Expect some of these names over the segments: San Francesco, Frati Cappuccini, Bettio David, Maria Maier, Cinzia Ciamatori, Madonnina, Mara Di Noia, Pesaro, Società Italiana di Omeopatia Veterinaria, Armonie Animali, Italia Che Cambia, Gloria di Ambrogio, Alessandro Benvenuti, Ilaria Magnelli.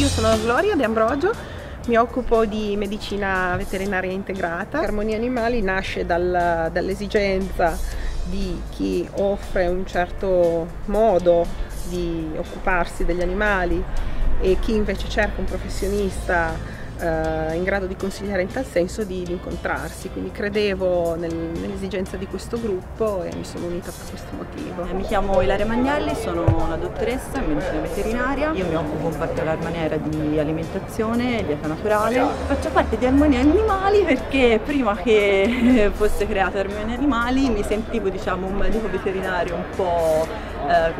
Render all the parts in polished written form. Io sono Gloria Di Ambrogio, mi occupo di medicina veterinaria integrata. Armonie Animali nasce dall'esigenza di chi offre un certo modo di occuparsi degli animali e chi invece cerca un professionista in grado di consigliare in tal senso di incontrarsi, quindi credevo nell'esigenza di questo gruppo e mi sono unita per questo motivo. Mi chiamo Ilaria Magnelli, sono una dottoressa in medicina veterinaria, io mi occupo in particolar maniera di alimentazione, dieta naturale, faccio parte di Armonie Animali perché prima che fosse creata Armonie Animali mi sentivo, diciamo, un medico veterinario un po'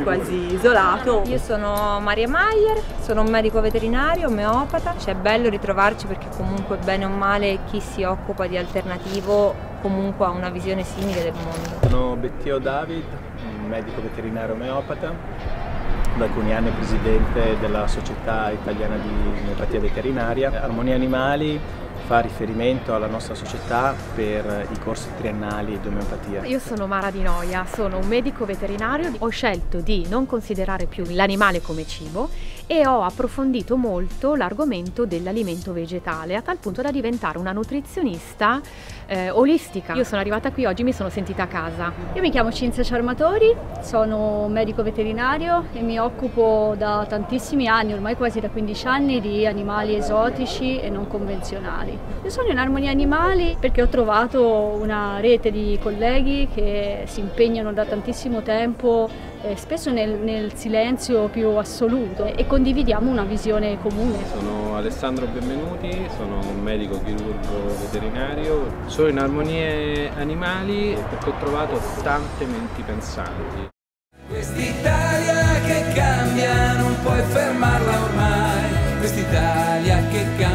quasi isolato. Io sono Maria Maier, sono un medico veterinario, omeopata, cioè è bello ritrovarmi perché comunque bene o male chi si occupa di alternativo comunque ha una visione simile del mondo. Sono Bettio David, un medico veterinario omeopata, da alcuni anni presidente della Società Italiana di Omeopatia Veterinaria. Armonie Animali fa riferimento alla nostra società per i corsi triennali di omeopatia. Io sono Mara Di Noia, sono un medico veterinario, ho scelto di non considerare più l'animale come cibo e ho approfondito molto l'argomento dell'alimento vegetale, a tal punto da diventare una nutrizionista olistica. Io sono arrivata qui oggi, mi sono sentita a casa. Io mi chiamo Cinzia Ciamatori, sono medico veterinario e mi occupo da tantissimi anni, ormai quasi da 15 anni, di animali esotici e non convenzionali. Io sono in Armonie Animali perché ho trovato una rete di colleghi che si impegnano da tantissimo tempo, spesso nel silenzio più assoluto, e condividiamo una visione comune. Sono Alessandro Benvenuti, sono un medico chirurgo veterinario, sono in Armonie Animali perché ho trovato tante menti pensanti. Quest'Italia che cambia, non puoi fermarla ormai, quest'Italia che cambia.